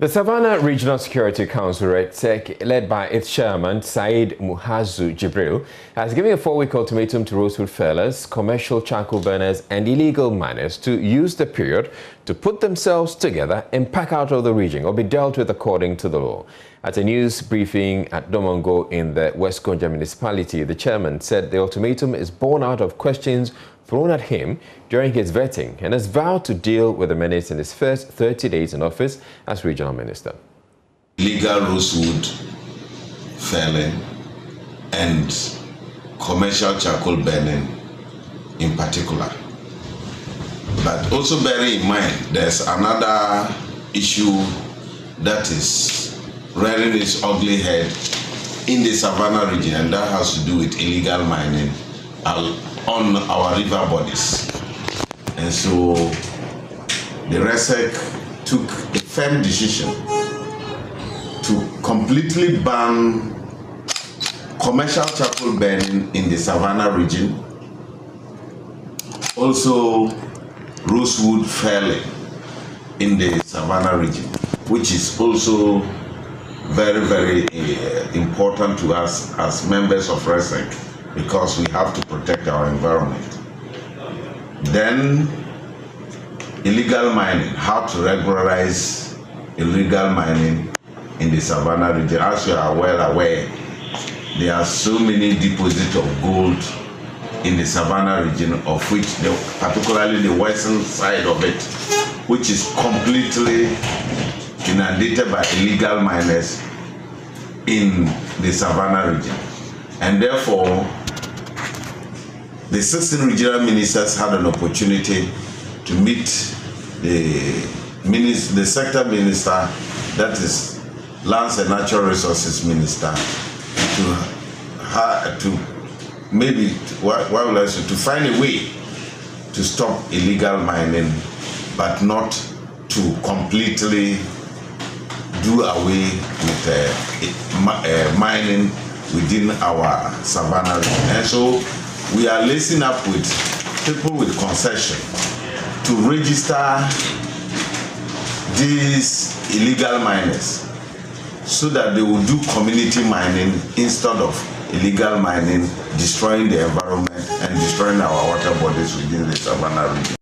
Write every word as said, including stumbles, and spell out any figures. The Savannah Regional Security Council, RedSec, led by its chairman, Saeed Muhazu Jibril, has given a four-week ultimatum to rosewood fellers, commercial charcoal burners and illegal miners to use the period to put themselves together and pack out of the region or be dealt with according to the law. At a news briefing at Domongo in the West Gonja municipality, the chairman said the ultimatum is born out of questions thrown at him during his vetting and has vowed to deal with the menace in his first thirty days in office as regional minister. Illegal rosewood felling and commercial charcoal burning in particular. But also bear in mind there's another issue that is rearing its ugly head in the Savannah region, and that has to do with illegal mining on our river bodies. And so the RedSec took a firm decision to completely ban commercial charcoal burning in the Savannah region, also rosewood felling in the Savannah region, which is also very, very uh, important to us as members of RedSec, because we have to protect our environment. Then, illegal mining, how to regularize illegal mining in the Savannah region. As you are well aware, there are so many deposits of gold in the Savannah region, of which the, particularly the western side of it, which is completely inundated by illegal miners in the Savannah region. And therefore, the sixteen regional ministers had an opportunity to meet the, minister, the sector minister, that is Lands and Natural Resources Minister, to, to maybe, what, what would I say, to find a way to stop illegal mining, but not to completely do away with uh, uh, mining within our Savannah region. And so we are lacing up with people with concession to register these illegal miners so that they will do community mining instead of illegal mining, destroying the environment and destroying our water bodies within the Savannah region.